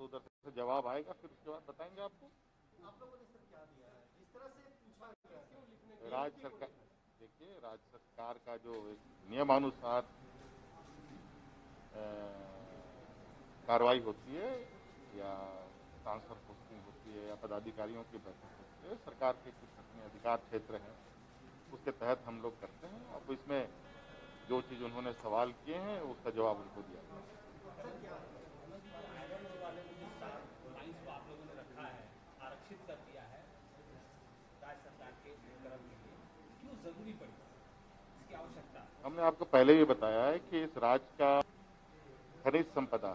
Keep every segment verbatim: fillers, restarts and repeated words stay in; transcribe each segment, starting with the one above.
तो उधर से जवाब आएगा, फिर उसके बाद बताएंगे आपको आप लोगों ने सर क्या दिया है जिस तरह से पूछा गया क्यों लिखने के लिए। राज्य सरकार, देखिए राज्य सरकार का जो नियमानुसार कार्रवाई होती है या ट्रांसफर पोस्टिंग होती है या पदाधिकारियों की बैठक होती है, सरकार के कुछ अपने अधिकार क्षेत्र हैं उसके तहत हम लोग करते हैं। अब इसमें जो चीज़ उन्होंने सवाल किए हैं उसका जवाब उनको दिया गया। हमने आपको पहले भी बताया है कि इस राज्य का खनिज संपदा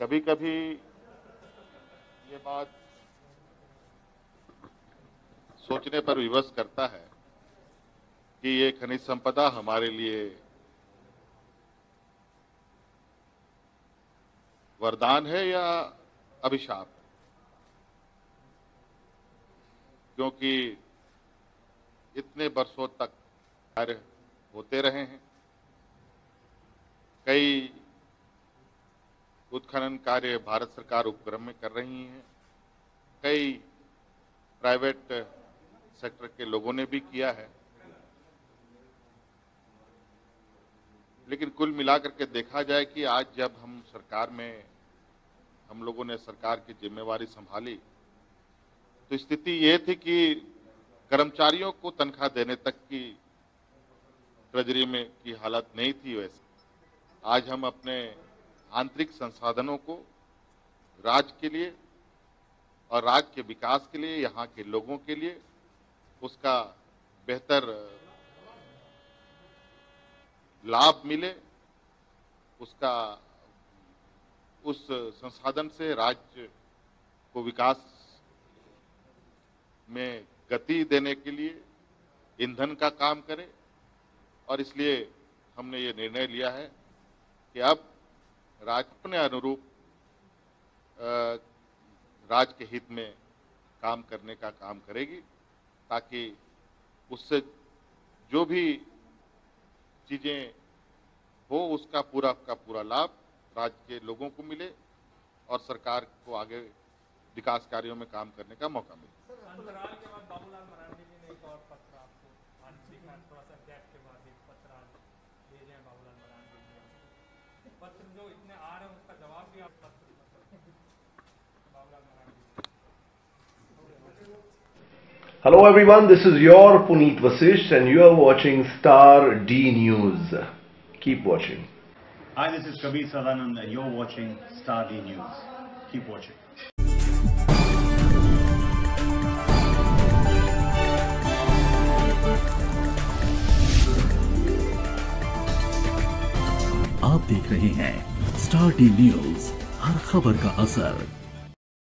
कभी कभी ये बात सोचने पर विवश करता है कि ये खनिज संपदा हमारे लिए वरदान है या अभिशाप, क्योंकि इतने वर्षों तक कार्य होते रहे हैं, कई उत्खनन कार्य भारत सरकार उपक्रम में कर रही है, कई प्राइवेट सेक्टर के लोगों ने भी किया है, लेकिन कुल मिलाकर के देखा जाए कि आज जब हम सरकार में हम लोगों ने सरकार की जिम्मेवारी संभाली तो स्थिति ये थी कि कर्मचारियों को तनख्वाह देने तक की ट्रेजरी में की हालत नहीं थी। वैसे आज हम अपने आंतरिक संसाधनों को राज्य के लिए और राज्य के विकास के लिए, यहाँ के लोगों के लिए उसका बेहतर लाभ मिले, उसका उस संसाधन से राज्य को विकास में गति देने के लिए ईंधन का काम करे, और इसलिए हमने ये निर्णय लिया है कि अब राज्य अपने अनुरूप राज्य के हित में काम करने का काम करेगी, ताकि उससे जो भी चीज़ें हो उसका पूरा का पूरा लाभ राज्य के लोगों को मिले और सरकार को आगे विकास कार्यों में काम करने का मौका मिले। अंतराल के बाद बाबूलाल मरांडी जी ने एक और पत्र आपको आंतरिक थोड़ा सा गैप के बाद एक पत्र आज भेजे हैं बाबूलाल मरांडी जी, पत्र जो इतने आ रहे हैं उसका जवाब भी आप पत्र Babulal Marandi. Hello everyone, this is your Puneet Vashishtha and you are watching star D news. Keep watching. Hi, this is Kabir Sardanan, you are watching star D news. Keep watching. आप देख रहे हैं स्टार डी न्यूज, हर खबर का असर।